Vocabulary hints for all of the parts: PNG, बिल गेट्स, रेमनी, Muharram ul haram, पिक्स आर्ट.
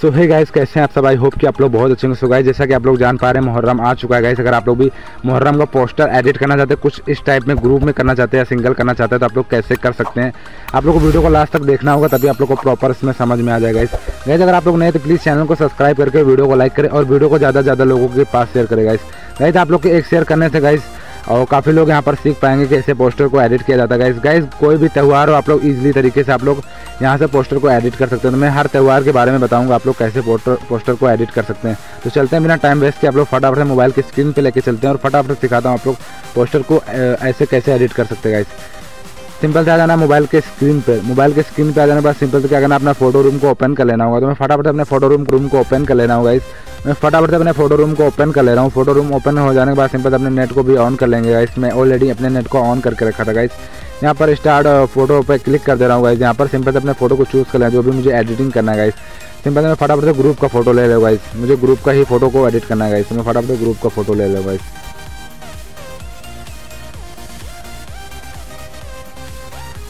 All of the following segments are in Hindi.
सो हे गाइस, कैसे हैं आप सब? आई होप कि आप लोग बहुत अच्छे होंगे। सो गाइस, जैसा कि आप लोग जान पा रहे हैं मुहर्रम आ चुका है गाइस। अगर आप लोग भी मुहर्रम का पोस्टर एडिट करना चाहते हैं, कुछ इस टाइप में ग्रुप में करना चाहते हैं या सिंगल करना चाहते हैं, तो आप लोग कैसे कर सकते हैं, आप लोग को वीडियो को लास्ट तक देखना होगा, तभी आप लोग को प्रॉपर इसमें समझ में आ जाएगा। गाइस अगर आप लोग नए तो प्लीज़ चैनल को सब्सक्राइब करके वीडियो को लाइक करें और वीडियो को ज़्यादा से ज़्यादा लोगों के पास शेयर करें। गाइस आप लोग के एक शेयर करने से गाइस और काफ़ी लोग यहाँ पर सीख पाएंगे कि ऐसे पोस्टर को एडिट किया जाता है। गाइस कोई भी त्यौहार हो, आप लोग इजीली तरीके से आप लोग यहाँ से पोस्टर को एडिट कर सकते हैं। तो मैं हर त्यौहार के बारे में बताऊंगा आप लोग कैसे पोस्टर को एडिट कर सकते हैं। तो चलते हैं बिना टाइम वेस्ट के, आप लोग फटाफट से मोबाइल की स्क्रीन पे लेके चलते हैं और फटाफट सिखाता हूँ आप लोग पोस्टर को ऐसे कैसे एडिट कर सकते हैं। गाइस सिंपल से आ जाना मोबाइल के स्क्रीन पर। मोबाइल के स्क्रीन पर आ जाने के बाद सिंपल से क्या करना, अपना फोटो रूम को ओपन कर लेना होगा। तो मैं फटाफट अपने फोटो रूम को ओपन कर लेना होगा। मैं फटाफट से अपने फोटो रूम को ओपन कर ले रहा हूँ। फोटो रूम ओपन हो जाने के बाद सिंपल अपने नेट को भी ऑन कर लेंगे। गाइस मैं ऑलरेडी अपने नेट को ऑन करके रखा था। गाइस यहाँ पर स्टार्ट फोटो पे क्लिक कर दे रहा हूँ। गाइस यहाँ पर सिंपल से अपने फोटो को चूज़ कर लें जो भी मुझे एडिटिंग करना है। गाइस सिंपल मैं फटाफट से ग्रुप का फोटो ले लूँ। गाइस मुझे ग्रुप का ही फोटो को एडिट करना है। गाइस मैं फटाफट से ग्रुप का फोटो ले लूँ। गाइस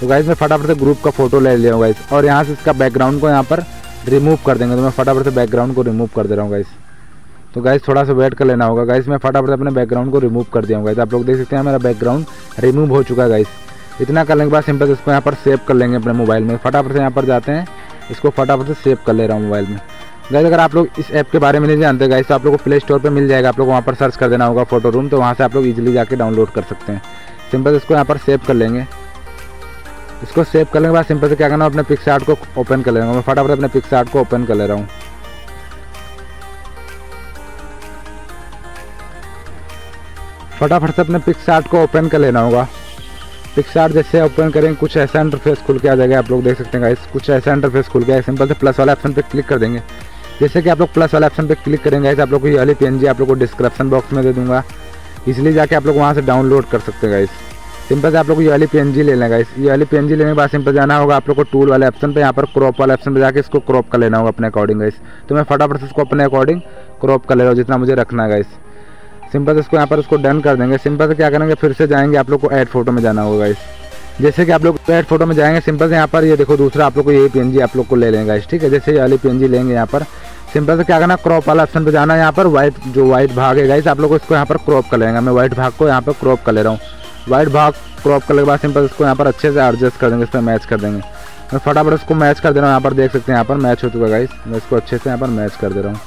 तो गाइस मैं फटाफट से ग्रुप का फोटो ले लिया हूँ। गाइस और यहाँ से इसका बैकग्राउंड को यहाँ पर रिमूव कर देंगे। तो मैं फटाफट से बैकग्राउंड को रिमूव कर दे रहा हूँ। गाइस तो गाइस थोड़ा सा वेट कर लेना होगा। गाइस मैं फटाफट अपने बैकग्राउंड को रिमूव कर दिया हूँ। गाइस आप लोग देख सकते हैं मेरा बैकग्राउंड रिमूव हो चुका है। गाइस इतना करने के बाद सिंपल इसको यहाँ पर सेव कर लेंगे अपने मोबाइल में। फटाफट से यहाँ पर जाते हैं, इसको फटाफट से सेव कर ले रहा हूँ मोबाइल में। गाइस अगर आप लोग इस ऐप के बारे में नहीं जानते गाइस तो आप लोग को प्ले स्टोर पर मिल जाएगा। आप लोग वहाँ पर सर्च कर देना होगा फोटो रूम, तो वहाँ से आप लोग ईजिली जाकर डाउनलोड कर सकते हैं। सिंपल इसको यहाँ पर सेव कर लेंगे। इसको सेव करने के बाद सिंपल से क्या करना, अपने पिक्स आर्ट को ओपन कर ले रहा हूँ। मैं फटाफट अपने पिक्स आर्ट को ओपन कर ले रहा हूँ। फटाफट से अपने पिक्स आर्ट को ओपन कर लेना होगा। पिक्स आर्ट जैसे ओपन करेंगे कुछ ऐसा इंटरफेस खुल के आ जाएगा। आप लोग देख सकते हैं गाइस कुछ ऐसा इंटरफेस खुल गया है। सिंपल से प्लस वाला ऑप्शन पे क्लिक कर देंगे। जैसे कि आप लोग प्लस वाला ऑप्शन पे क्लिक करेंगे गाइस आप लोग को ये वाली PNG आप लोग को डिस्क्रिप्शन बॉक्स में दे दूंगा, इसलिए जाके आप लोग वहाँ से डाउनलोड कर सकते हैं। गाइस सिंपल से आप लोग को ये वाली PNG ले लेना। गाइस ये वाली PNG लेने के बाद सिंपल जाना होगा आप लोग को टूल वाले ऑप्शन पे, यहाँ पर क्रॉप वाले ऑप्शन पे जाके इसको क्रॉप कर लेना होगा अपने अकॉर्डिंग। गाइस तो मैं फटाफट से इसको अपने अकॉर्डिंग क्रॉप कर ले रहा हूँ जितना मुझे रखना है। गाइस सिंपल से इसको यहाँ पर उसको डन कर देंगे। सिंपल से क्या करेंगे, फिर से जाएंगे आप लोग को ऐड फोटो में जाना होगा। गाइस जैसे कि आप लोग ऐड फोटो में जाएंगे सिंपल से यहाँ पर ये देखो दूसरा आप लोग को यही PNG आप लोग को ले लेंगे। गाइस ठीक है, जैसे ये वाली PNG लेंगे यहाँ पर सिंपल से क्या करना, क्रॉप वाला ऑप्शन पे जाना। यहाँ पर व्हाइट जो व्हाइट भाग है गाइस आप लोग को इसको यहाँ पर क्रॉप कर लेंगे। मैं व्हाइट भाग को यहाँ पर क्रॉप कर ले रहा हूँ। वाइट भाग क्रॉप करने के बाद सिंपल इसको यहाँ पर अच्छे से एडजस्ट कर देंगे, इस पर मैच कर देंगे। मैं फटाफट इसको मैच कर दे रहा हूँ। यहाँ पर देख सकते हैं यहाँ पर मैच हो चुका है। गाइस मैं इसको अच्छे से यहाँ पर मैच कर दे रहा हूँ।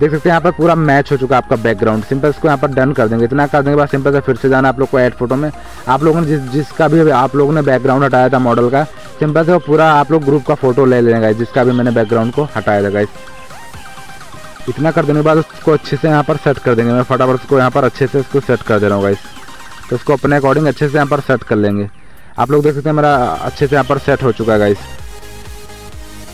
देख सकते हैं यहाँ पर पूरा मैच हो चुका है आपका बैकग्राउंड। सिंपल इसको यहाँ पर डन कर देंगे। इतना कर देने के बाद सिंपल से फिर से जाना आप लोग को ऐड फोटो में। आप लोगों ने जिसका भी आप लोगों ने बैकग्राउंड हटाया था मॉडल का, सिंपल से वो पूरा आप लोग ग्रुप का फोटो ले लेंगे जिसका भी मैंने बैकग्राउंड को हटाया था। गाइस इतना कर देने के बाद उसको अच्छे से यहाँ पर सेट कर देंगे। मैं फटाफट उसको यहाँ पर अच्छे से इसको सेट कर दे रहा हूँ। गाइस तो इसको अपने अकॉर्डिंग अच्छे से यहाँ पर सेट कर लेंगे। आप लोग देख सकते हैं मेरा अच्छे से यहाँ पर सेट हो चुका है। गाइस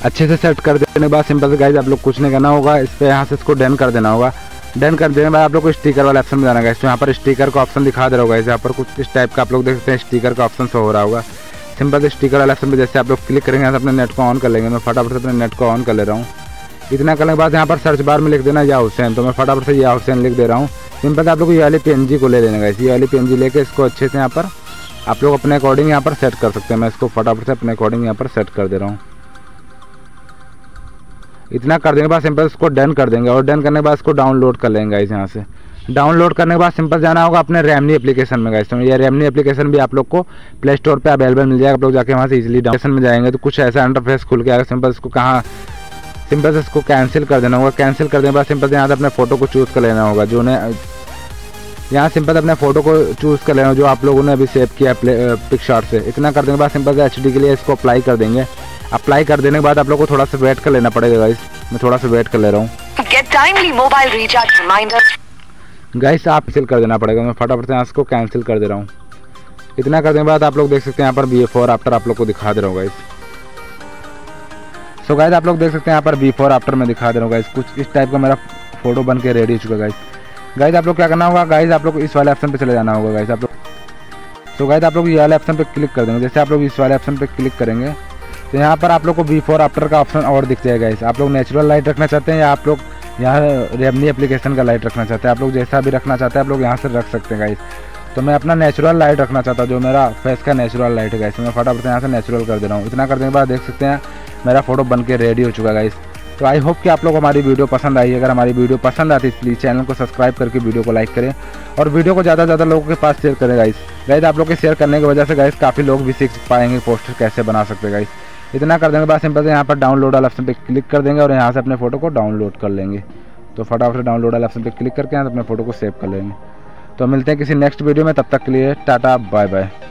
अच्छे से सेट कर देने के बाद सिंपल से गाइस आप लोग कुछ नहीं करना होगा, इस पर यहाँ से इसको डन कर देना होगा। डन कर देने के बाद आप लोग को स्टिकर वाला ऑप्शन में जाना है। गाइस तो यहाँ पर स्टिकर का ऑप्शन दिखा दे रहा होगा। यहाँ पर कुछ इस टाइप का आप लोग देख सकते हैं स्टिकर का ऑप्शन हो रहा होगा। सिंपल से स्टिकर वाला ऑप्शन पर जैसे आप लोग क्लिक करेंगे अपने नेट को ऑन कर लेंगे। मैं फटाफट से अपने नेट को ऑन कर ले रहा हूँ। इतना करने के बाद यहाँ पर सर्च बार में लिख देना या हुसैन, तो मैं फटाफट से या हुसैन लिख दे रहा हूँ। सिंपल आप लोग ये वाली PNG को ले लेना। गाइस ये वाली PNG लेके इसको अच्छे से यहाँ पर आप लोग अपने अकॉर्डिंग यहाँ पर सेट कर सकते हैं। मैं इसको फटाफट से अपने अकॉर्डिंग यहाँ पर सेट कर दे रहा हूँ। इतना कर देने के बाद सिंपल इसको डन कर देंगे और डन करने के बाद इसको डाउनलोड कर लेंगे। गाइस यहाँ से डाउनलोड करने के बाद सिंपल जाना होगा अपने रेमनी एप्लीकेशन में। गाइस तो ये रेमनी एप्लीकेशन भी आप लोग को प्ले स्टोर पर अवेलेबल मिल जाएगा। आप लोग जाके वहाँ से इजिली डाउनलोड में जाएंगे तो कुछ ऐसा इंटरफेस खुल के आएगा। सिंपल इसको कहाँ सिंपल से इसको कैंसिल कर देना होगा। कैंसिल कर देने के बाद सिंपल से यहाँ से अपने फोटो को चूज़ कर लेना होगा। जो ने यहाँ सिंपल अपने फोटो को चूज़ कर लेना होगा जो आप लोगों ने अभी सेव किया पिक्चर से। इतना कर देने के बाद सिंपल से HD के लिए इसको अप्लाई कर देंगे। अप्लाई कर देने के बाद आप लोग को थोड़ा सा वेट कर लेना पड़ेगा। गाइस मैं थोड़ा सा वेट कर ले रहा हूँ। गाइस आप कैंसिल कर देना पड़ेगा। मैं फटाफट से यहाँ इसको कैंसिल कर दे रहा हूँ। इतना कर देने के बाद आप लोग देख सकते हैं यहाँ पर बिफोर आफ्टर आप लोग को दिखा दे रहा हूँ। गाइस तो गाइस आप लोग देख सकते हैं यहाँ पर बिफोर आफ्टर में दिखा दे रहा हूँ। गाइस कुछ इस टाइप का मेरा फोटो बन के रेडी हो चुका है। गाइस आप लोग क्या करना होगा, गाइस आप लोग इस वाले ऑप्शन पे चले जाना होगा। गाइस आप लोग तो गाइस आप लोग ये वाले ऑप्शन पे क्लिक कर देंगे। जैसे आप लोग इस वाले ऑप्शन पे क्लिक करेंगे तो यहाँ पर आप लोग को बिफोर आफ्टर का ऑप्शन और दिख जाएगा। गाइस आप लोग नेचुरल लाइट रखना चाहते हैं या आप लोग यहाँ रेमनी एप्लीकेशन का लाइट रखना चाहते हैं, आप लोग जैसा भी रखना चाहते हैं आप लोग यहाँ से रख सकते हैं। गाइस तो मैं अपना नेचुरल लाइट रखना चाहता हूँ, जो मेरा फेस का नेचुरल लाइट है। गाइस मैं फटाफट यहाँ से नेचुरल कर दे रहा हूँ। इतना करने के बाद देख सकते हैं मेरा फोटो बनके रेडी हो चुका है। गाइस तो आई होप कि आप लोग हमारी वीडियो पसंद आई। अगर हमारी वीडियो पसंद आती है प्लीज़ चैनल को सब्सक्राइब करके वीडियो को लाइक करें और वीडियो को ज़्यादा से ज़्यादा लोगों के पास शेयर करें गाइस। गाइस आप लोग के शेयर करने की वजह से गाइस काफ़ी लोग भी सीख पाएंगे पोस्टर कैसे बना सकते हैं गाइस। इतना कर देने के बाद सिंपल से यहाँ पर डाउनलोड वाला ऑप्शन पर क्लिक कर देंगे और यहाँ से अपने फोटो को डाउनलोड कर लेंगे। तो फटाफट से डाउनलोड वाला ऑप्शन पर क्लिक करके यहाँ से अपने फोटो को सेव कर लेंगे। तो मिलते हैं किसी नेक्स्ट वीडियो में, तब तक के लिए टाटा बाय बाय।